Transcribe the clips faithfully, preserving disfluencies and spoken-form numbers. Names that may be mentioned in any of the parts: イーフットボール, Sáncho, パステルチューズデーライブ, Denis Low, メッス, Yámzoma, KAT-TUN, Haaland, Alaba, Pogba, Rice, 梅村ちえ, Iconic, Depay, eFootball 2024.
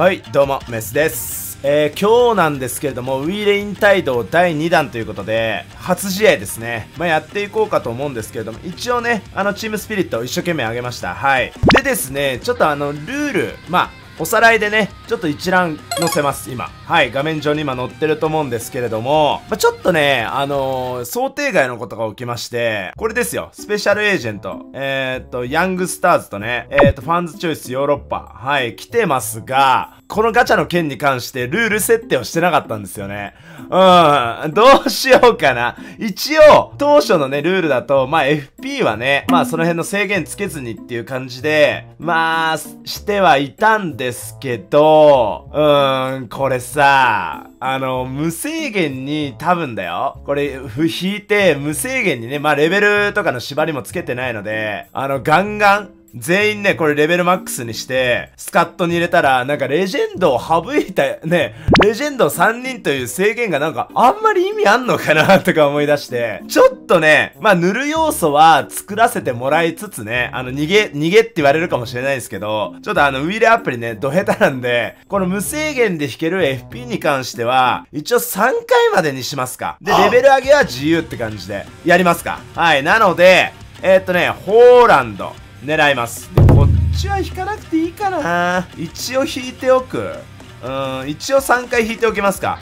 はい、どうも、メスです。えー、今日なんですけれども、ウィーレイン帯同だいにだんということで、初試合ですね。まあ、やっていこうかと思うんですけれども、一応ね、あの、チームスピリットを一生懸命上げました。はい。でですね、ちょっとあの、ルール、まあ、おさらいでね、ちょっと一覧載せます、今。はい、画面上に今載ってると思うんですけれども、まあ、ちょっとね、あのー、想定外のことが起きまして、これですよ、スペシャルエージェント、えー、っと、ヤングスターズとね、えー、っと、ファンズチョイスヨーロッパ、はい、来てますが、このガチャの件に関してルール設定をしてなかったんですよね。うん。どうしようかな。一応、当初のね、ルールだと、まあ エフピー はね、まあその辺の制限つけずにっていう感じで、まあ、してはいたんですけど、うーん、これさ、あの、無制限に多分だよ。これ、引いて、無制限にね、まあレベルとかの縛りもつけてないので、あの、ガンガン、全員ね、これレベルマックスにして、スカットに入れたら、なんかレジェンドを省いた、ね、レジェンドさんにんという制限がなんかあんまり意味あんのかなとか思い出して、ちょっとね、まあ塗る要素は作らせてもらいつつね、あの逃げ、逃げって言われるかもしれないですけど、ちょっとあのウィーレアプリね、ど下手なんで、この無制限で弾ける エフピー に関しては、一応さんかいまでにしますか。で、レベル上げは自由って感じで、やりますか。はい、なので、えー、っとね、ホーランド。狙います。で、こっちは引かなくていいかな。一応引いておく。うーん、一応さんかい引いておきますか。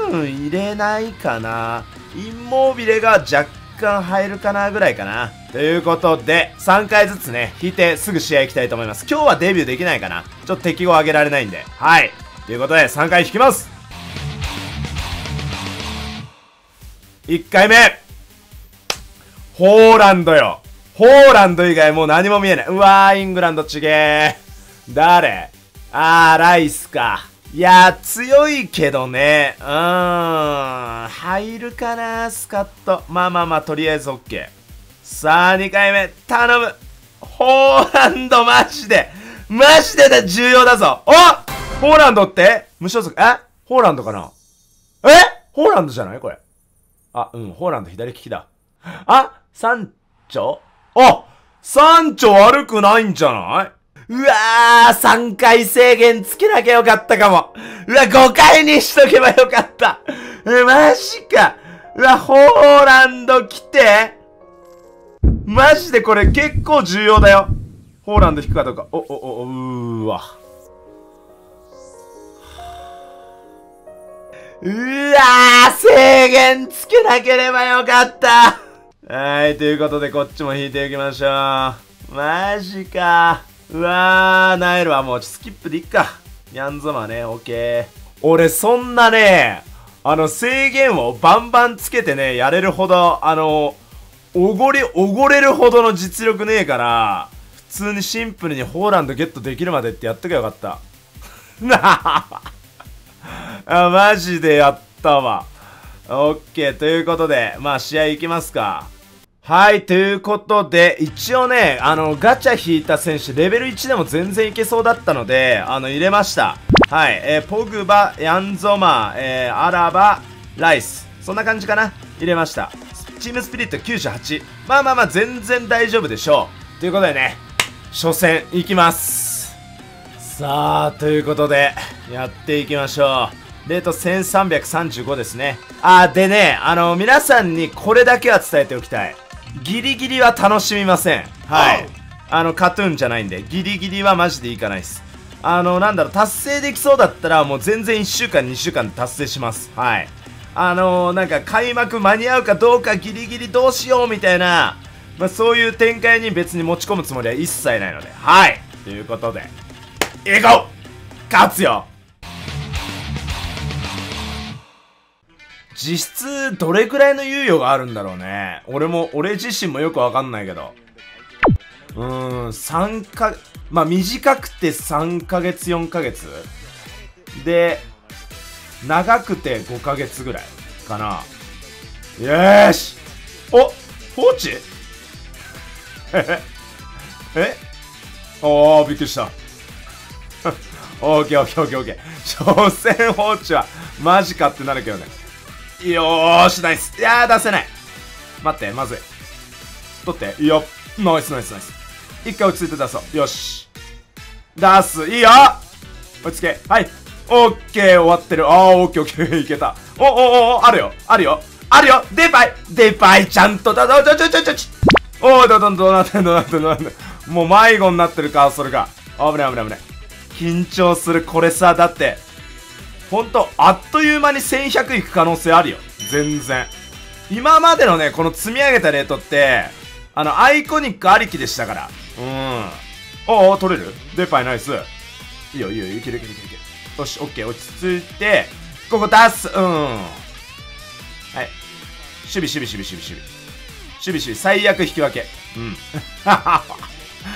多分入れないかな。インモービレが若干入るかなぐらいかな。ということで、さんかいずつね、引いてすぐ試合行きたいと思います。今日はデビューできないかな。ちょっと敵を上げられないんで。はい。ということで、さんかい引きます。いっかいめ。ホーランドよ。ホーランド以外もう何も見えない。うわー、イングランドちげー。誰？あー、ライスか。いやー、強いけどね。うーん。入るかなー、スカッと。まあまあまあ、とりあえず OK。さあ、にかいめ。頼む。ホーランド、マジで。マジでだ、重要だぞ。お！ホーランドって無所属。え？ホーランドかな？え？ホーランドじゃない？これ。あ、うん、ホーランド左利きだ。あ、サンチョ？あ、サンチョ悪くないんじゃない？うわー、さんかい制限つけなきゃよかったかも。うわ、ごかいにしとけばよかった。え、マジか。うわ、ホーランド来て。マジでこれ結構重要だよ。ホーランド引くかどうか。お、お、お、うーわ。うわー、制限つけなければよかった。はい、ということでこっちも引いていきましょう。マジか。うわー、ナイルはもうスキップでいっか。ヤンゾマね、オッケー。俺そんなね、あの制限をバンバンつけてね、やれるほど、あの、おごり、おごれるほどの実力ねえから、普通にシンプルにホーランドゲットできるまでってやっときゃよかった。なあ、マジでやったわ。オッケー、ということで、まあ試合行きますか。はい、ということで、一応ね、あの、ガチャ引いた選手、レベルいちでも全然いけそうだったので、あの、入れました。はい、えー、ポグバ、ヤンゾマ、えー、アラバ、ライス。そんな感じかな。入れました。チームスピリットきゅうじゅうはち。まあまあまあ、全然大丈夫でしょう。ということでね、初戦行きます。さあ、ということで、やっていきましょう。レートせんさんびゃくさんじゅうごですね。あー、でね、あの、皆さんにこれだけは伝えておきたい。ギリギリは楽しみません。はい。あの、カトゥーン じゃないんで、ギリギリはマジでいかないです。あの、なんだろう、達成できそうだったら、もう全然いっしゅうかん、にしゅうかんで達成します。はい。あのー、なんか開幕間に合うかどうかギリギリどうしようみたいな、まあ、そういう展開に別に持ち込むつもりは一切ないので、はい。ということで、いこう！勝つよ！実質どれくらいの猶予があるんだろうね。俺も、俺自身もよくわかんないけど。うーん、さんか、まあ短くてさんかげつ、よんかげつ。で、長くてごかげつぐらいかな。よーし！お！放置？ええ？おー、びっくりした。オーケーオーケーオーケーオーケー。所詮放置はマジかってなるけどね。よーし、ナイス。いやー、出せない。待って、まずい。取って、いいよ。ナイスナイスナイス。一回落ち着いて出そう。よし。出す、いいよ。落ち着け。はい。オッケー、終わってる。あー、オッケー、オッケー、いけた。おおおお、あるよ、あるよ、あるよ、デパイデパイちゃんと、だ、だ、ちょ、ちょ、ちょ、ちょ、ちょ、おー、ど、ど、ど、なってん、ど、なってん、ど、なってん。もう迷子になってるか、それが。危ない、危ない、危ない。緊張する、これさ、だって、ほんと、あっという間にせんひゃくいく可能性あるよ。全然。今までのね、この積み上げたレートって、あの、アイコニックありきでしたから。うん。おお、取れるデパイナイス。いいよ、いいよ、いける、いける、いける、いける。よし、オッケー、落ち着いて、ここ出す、うん。はい。守備、守備、守備、守備、守備。守備、守備、最悪引き分け。うん。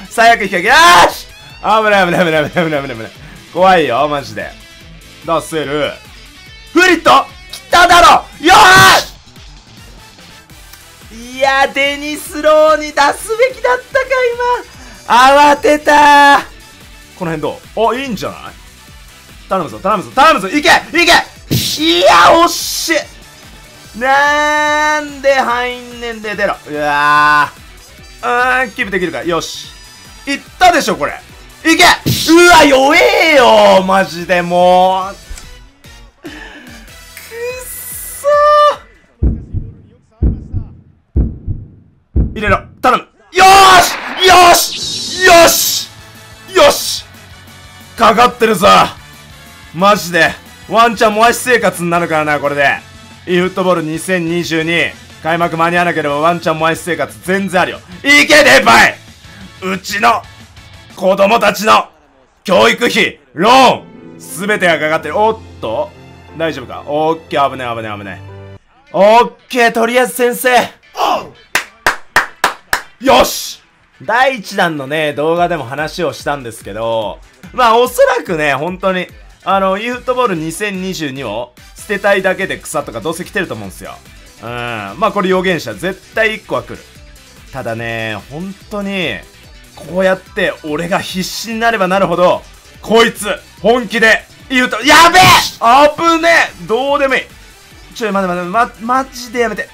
最悪引き分け。よーし！危ない、危ない、危ない、危ない、危ない、危ない、危ない。怖いよ、マジで。出せる。フリット！来ただろ！よーし！いや、デニスローに出すべきだったか、今。慌てたー。この辺どう？あ、いいんじゃない？頼むぞ、頼むぞ、頼むぞ、いけいけ、いや、惜しい。なんで入んねんで、出ろ。うわー。うーん、キープできるか。よし。いったでしょ、これ。いけ！うわ、弱えよ、マジで、もう。くっそー。入れろ、頼む。よーし！よーし！よし！よし！かかってるぞ。マジで、ワンチャンもやし生活になるからな、これで。イーフットボールにせんにじゅうに、開幕間に合わなければワンチャンもやし生活全然あるよ。いけねえばいうちの、子供たちの、教育費、ローン、すべてがかかってる。おっと大丈夫か？オッケー、危ねえ、危ねえ、危ねえ。オッケー、とりあえず先生。よし！第一弾のね、動画でも話をしたんですけど、まあおそらくね、本当に、あの、イーフットボールにせんにじゅうにを捨てたいだけで草とかどうせ来てると思うんですよ。うん。まあこれ予言者、絶対いっこは来る。ただね、本当に、こうやって俺が必死になればなるほど、こいつ、本気で、言うと、やべえ！あぶねえ！どうでもいい。ちょい、待て待て待て、ま、マジでやめて。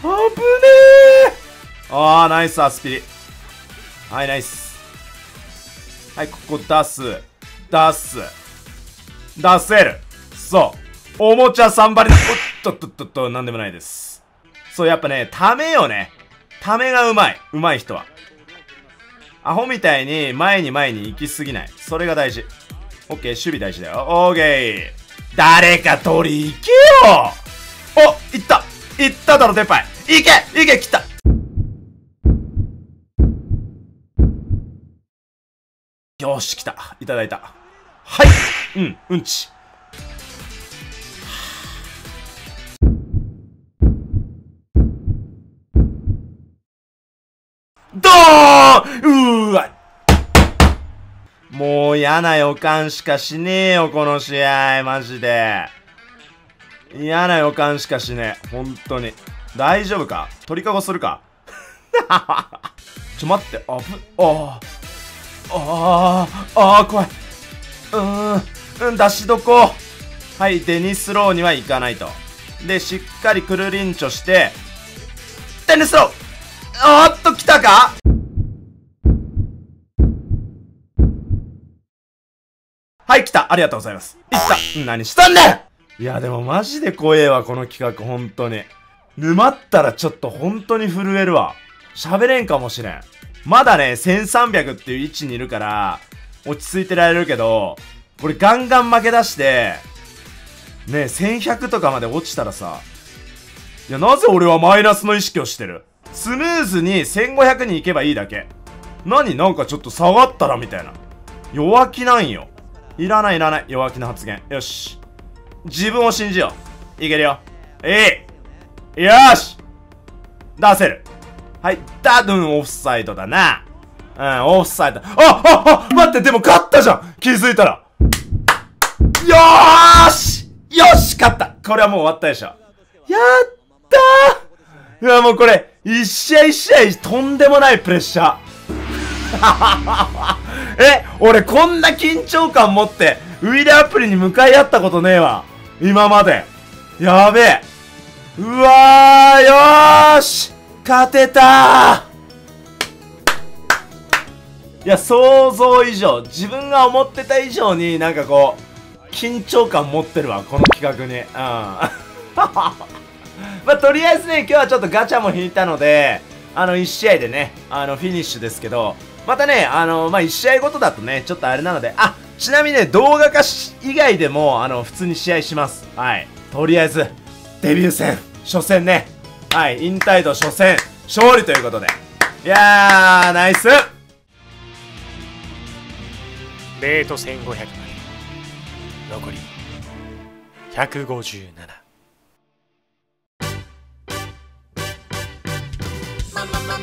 あぶねえ！あー、ナイスアスピリ。はい、ナイス。はい、ここ出す。出す。出せる。そう。おもちゃさんばりの、おっとっとっとっと、なんでもないです。そう、やっぱね、ためよね。ためがうまい。うまい人は。アホみたいに前に前に行きすぎない。それが大事。オッケー、守備大事だよ。オッケー。誰か取り行けよ！お、行った！行っただろ、デパイ。行け！行け！来た！よし、来た。いただいた。はい、うん、うんち。どー！うーわ！もう嫌な予感しかしねえよ、この試合、マジで。嫌な予感しかしねえ、ほんとに。大丈夫か？鳥かごするか？ちょ、待って、あぶ、ああ、ああ、ああ、怖い。うーん、うん、出しどこ。はい、デニスローには行かないと。で、しっかりくるりんちょして、デニスロー！あーっと、来たか？はい、来た。ありがとうございます。行った。何したんだよ！いや、でもマジで怖えわ、この企画、ほんとに。沼ったらちょっとほんとに震えるわ。喋れんかもしれん。まだね、せんさんびゃくっていう位置にいるから、落ち着いてられるけど、これガンガン負け出して、ねえ、せんひゃくとかまで落ちたらさ、いや、なぜ俺はマイナスの意識をしてる？スムーズにせんごひゃくに行けばいいだけ。何なんかちょっと下がったらみたいな。弱気なんよ。いらないいらない。弱気な発言。よし。自分を信じよう。いけるよ。えい！よし！出せる。はい。ダドゥンオフサイドだな。うん、オフサイド。あああ待って、でも勝ったじゃん気づいたら。よーしよし勝ったこれはもう終わったでしょ。やったーいや、もうこれ、一試合一試合とんでもないプレッシャー。え、俺こんな緊張感持って、ウィレアプリに向かい合ったことねえわ。今まで。やべえ。うわーよーし勝てたーいや、想像以上、自分が思ってた以上になんかこう緊張感持ってるわ、この企画に。うんまあとりあえずね、今日はちょっとガチャも引いたので、あのいち試合でね、あのフィニッシュですけど、またね、あのまあいち試合ごとだとねちょっとあれなので、あ、ちなみにね、動画化以外でもあの普通に試合します。はい、とりあえずデビュー戦初戦ね、はい、インタイド初戦勝利ということで、いやー、ナイス。ベートせんごひゃくまで残りひゃくごじゅうなな。マママ